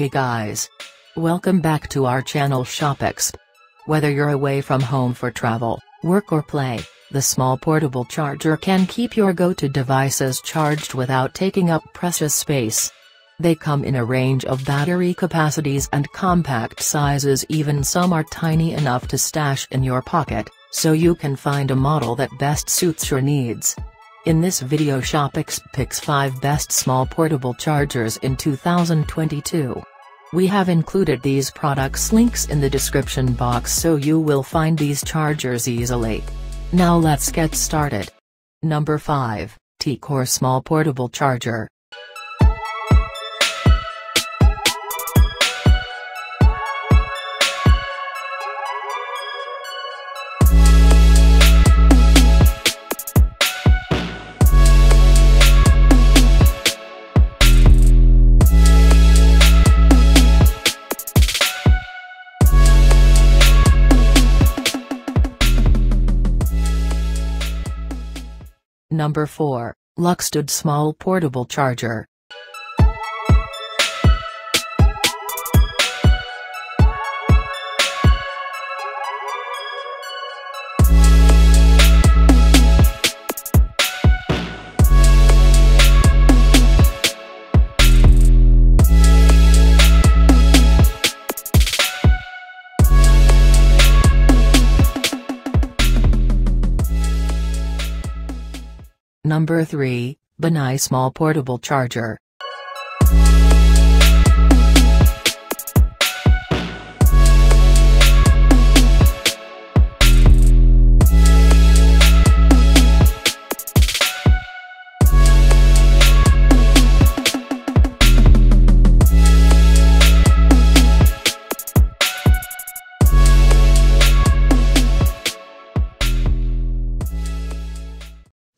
Hey guys! Welcome back to our channel ShoppExp. Whether you're away from home for travel, work or play, the small portable charger can keep your go-to devices charged without taking up precious space. They come in a range of battery capacities and compact sizes, even some are tiny enough to stash in your pocket, so you can find a model that best suits your needs. In this video, ShoppExp picks 5 best small portable chargers in 2022. We have included these products' links in the description box so you will find these chargers easily. Now let's get started. Number 5, T-Core Small Portable Charger. Number 4, Luxtude Small Portable Charger. Number 3, Bonai Small Portable Charger.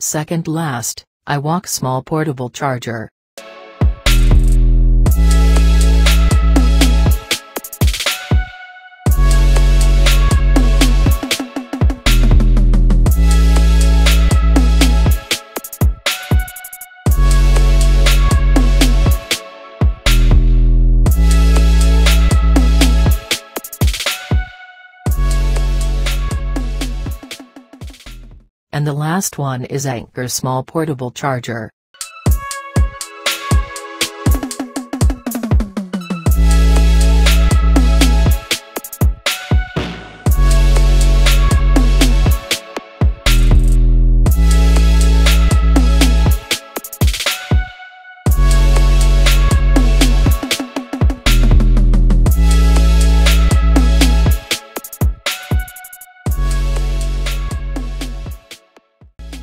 Second last, iWalk Small Portable Charger. And the last one is Anker Small Portable Charger.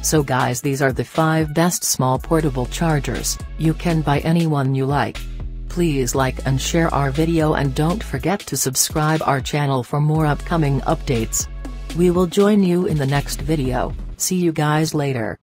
So guys, these are the 5 best small portable chargers. You can buy any one you like. Please like and share our video and don't forget to subscribe our channel for more upcoming updates. We will join you in the next video. See you guys later.